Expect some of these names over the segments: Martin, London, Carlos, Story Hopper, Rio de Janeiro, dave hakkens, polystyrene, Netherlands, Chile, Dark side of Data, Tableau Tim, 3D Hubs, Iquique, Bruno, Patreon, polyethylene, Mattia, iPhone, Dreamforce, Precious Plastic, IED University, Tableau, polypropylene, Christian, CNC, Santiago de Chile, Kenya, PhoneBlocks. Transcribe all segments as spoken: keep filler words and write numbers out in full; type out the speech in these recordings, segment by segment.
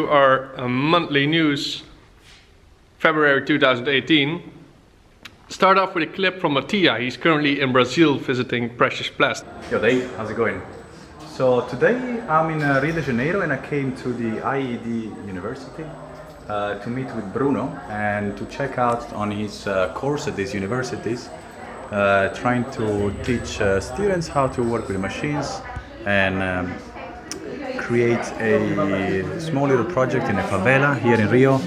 to our uh, monthly news, February two thousand eighteen. Start off with a clip from Mattia. He's currently in Brazil visiting Precious Plastic. Yo Dave, how's it going? So today I'm in uh, Rio de Janeiro and I came to the I E D University uh, to meet with Bruno and to check out on his uh, course at these universities, uh, trying to teach uh, students how to work with machines and um, create a small little project in a favela here in Rio,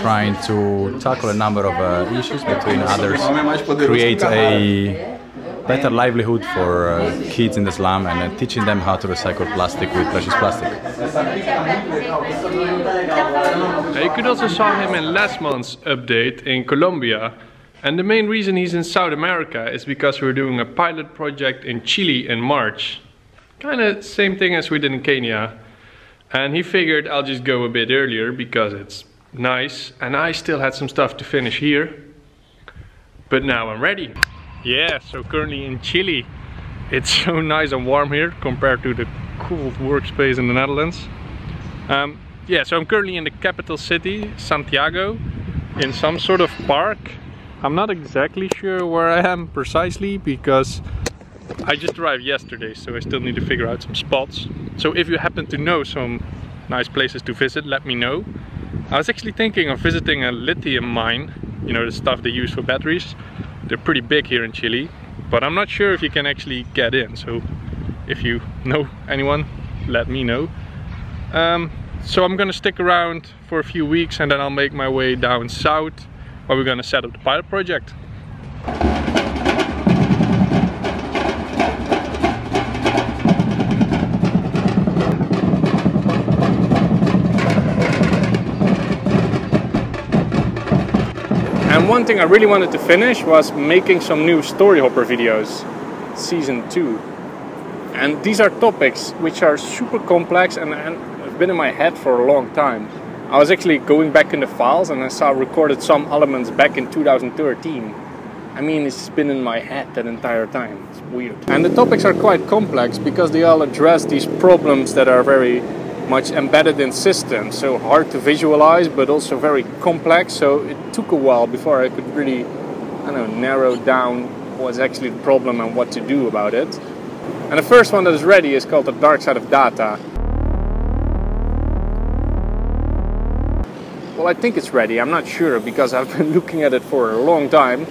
trying to tackle a number of uh, issues between others, create a better livelihood for uh, kids in the slum, and uh, teaching them how to recycle plastic with Precious Plastic. You could also saw him in last month's update in Colombia, and the main reason he's in South America is because we're doing a pilot project in Chile in March. Kinda same thing as we did in Kenya. And he figured I'll just go a bit earlier because it's nice and I still had some stuff to finish here. But now I'm ready. Yeah, so currently in Chile. It's so nice and warm here compared to the cold workspace in the Netherlands. Um, yeah, so I'm currently in the capital city, Santiago, in some sort of park. I'm not exactly sure where I am precisely because I just arrived yesterday, so I still need to figure out some spots. So if you happen to know some nice places to visit, let me know. I was actually thinking of visiting a lithium mine, you know, the stuff they use for batteries. They're pretty big here in Chile, but I'm not sure if you can actually get in. So if you know anyone, let me know. Um, so I'm gonna stick around for a few weeks and then I'll make my way down south where we're gonna set up the pilot project. And one thing I really wanted to finish was making some new Story Hopper videos, season two. And these are topics which are super complex and, and have been in my head for a long time. I was actually going back in the files and I saw I recorded some elements back in two thousand thirteen. I mean, it's been in my head that entire time. It's weird. And the topics are quite complex because they all address these problems that are very much embedded in systems, so hard to visualize but also very complex, so it took a while before I could really, I don't know, narrow down what's actually the problem and what to do about it. And the first one that is ready is called the Dark Side of Data. Well, I think it's ready, I'm not sure because I've been looking at it for a long time.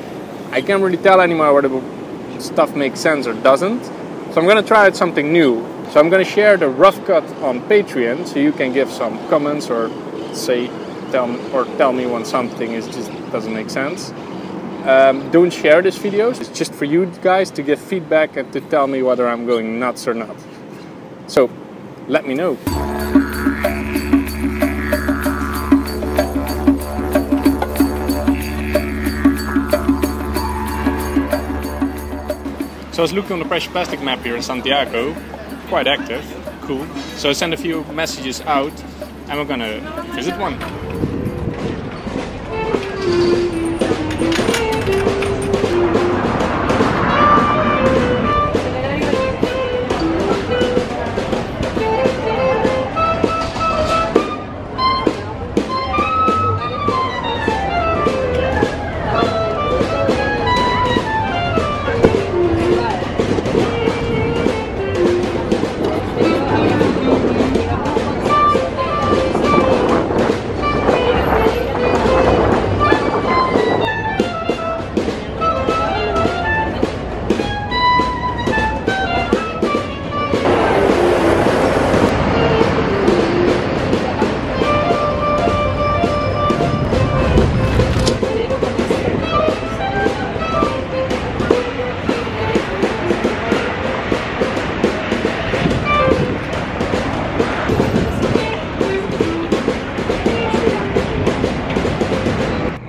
I can't really tell anymore whether stuff makes sense or doesn't, so I'm gonna try out something new. So I'm going to share the rough cut on Patreon, so you can give some comments or say, tell me, or tell me when something is just doesn't make sense. Um, don't share this video. It's just for you guys to give feedback and to tell me whether I'm going nuts or not. So let me know. So I was looking on the Precious Plastic map here in Santiago. Quite active, cool. So I sent a few messages out and we're gonna visit one.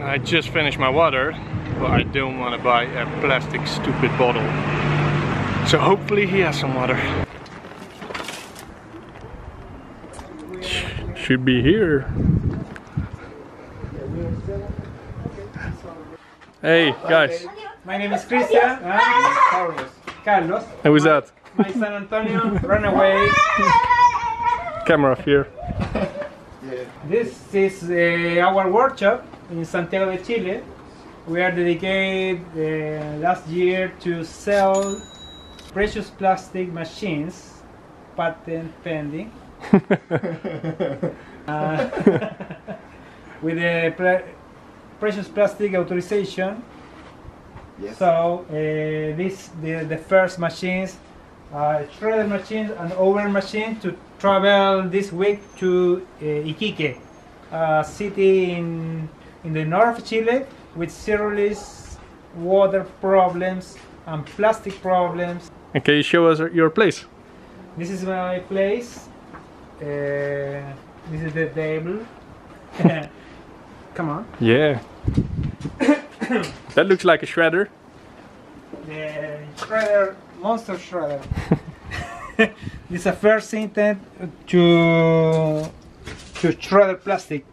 I just finished my water, but I don't want to buy a plastic stupid bottle. So hopefully he has some water. Should be here. Hey guys. My name is Christian. I'm Carlos. Carlos. Who is that? My son Antonio. Run away. Camera fear. Yeah. This is uh, our workshop in Santiago de Chile. We are dedicated uh, last year to sell precious plastic machines, patent pending, uh, with a pre precious plastic authorization. Yes. So uh, this the, the first machines, uh, shredder machines and over machines to travel this week to uh, Iquique, a city in in the north of Chile with serious water problems and plastic problems. And can you show us your place? This is my place. Uh, this is the table. Come on. Yeah. That looks like a shredder. The shredder, monster shredder. This is the first intent to to shredder plastic.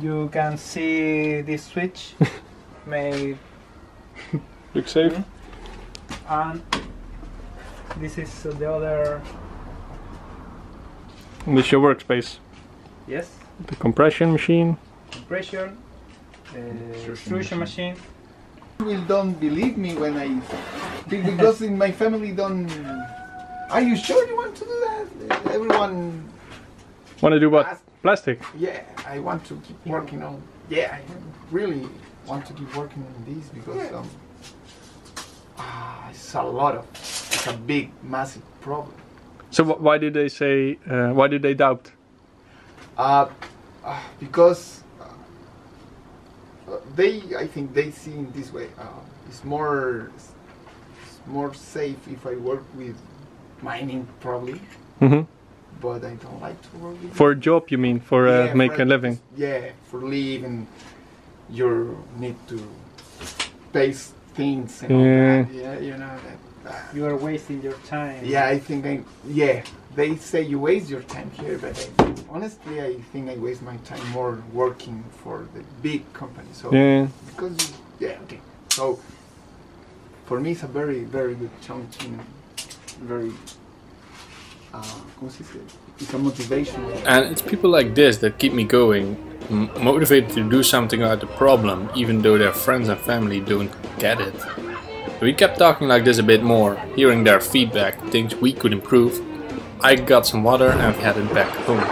You can see this switch made. Look safe. Mm-hmm. And this is the other. And this is your workspace. Yes. The compression machine. Compression. The extrusion machine. You don't believe me when I because in my family don't. Are you sure you want to do that? Everyone. Want to do what? Plastic. Yeah, I want to keep working on. Yeah, I really want to keep working on this because um, ah, it's a lot of. It's a big, massive problem. So wh why did they say? Uh, why did they doubt? Uh, uh, because uh, they, I think they see in this way. Uh, it's more, it's more safe if I work with mining, probably. Mm-hmm. But I don't like to work with for a job, you mean? For uh, yeah, make for a living? Yeah, for living. You need to paste things and yeah. all that. Yeah, you know that. Uh, you are wasting your time. Yeah, I think I. Yeah, they say you waste your time here, but I, honestly, I think I waste my time more working for the big company. So yeah, because yeah, okay. So for me, it's a very, very good chunking, very. It's a motivation. And it's people like this that keep me going, m motivated to do something about the problem, even though their friends and family don't get it. We kept talking like this a bit more, hearing their feedback, things we could improve. I got some water and headed back home.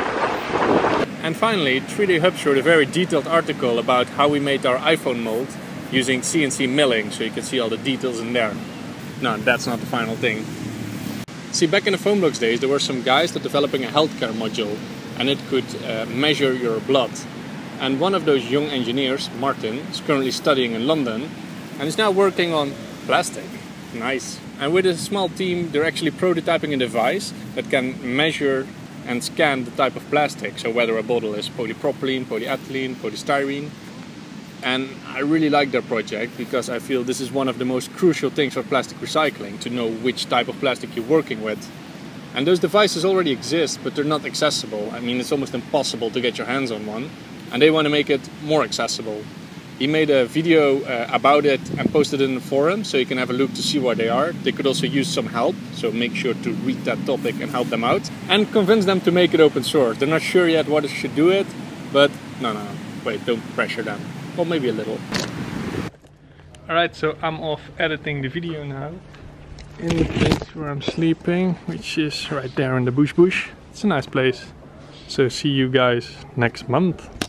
And finally, three D Hubs wrote a very detailed article about how we made our iPhone mold using C N C milling, so you can see all the details in there. No, that's not the final thing. See, back in the PhoneBlocks days, there were some guys that developing a healthcare module, and it could uh, measure your blood. And one of those young engineers, Martin, is currently studying in London, and is now working on plastic. Nice. And with a small team, they're actually prototyping a device that can measure and scan the type of plastic, so whether a bottle is polypropylene, polyethylene, polystyrene. And I really like their project because I feel this is one of the most crucial things for plastic recycling, to know which type of plastic you're working with. And those devices already exist, but they're not accessible. I mean, it's almost impossible to get your hands on one. And they want to make it more accessible. He made a video uh, about it and posted it in the forum, so you can have a look to see where they are. They could also use some help, so make sure to read that topic and help them out. And convince them to make it open source. They're not sure yet what should do it, but no, no, wait, don't pressure them. Well, maybe a little. Alright, so I'm off editing the video now. In the place where I'm sleeping, which is right there in the bush bush. It's a nice place. So see you guys next month.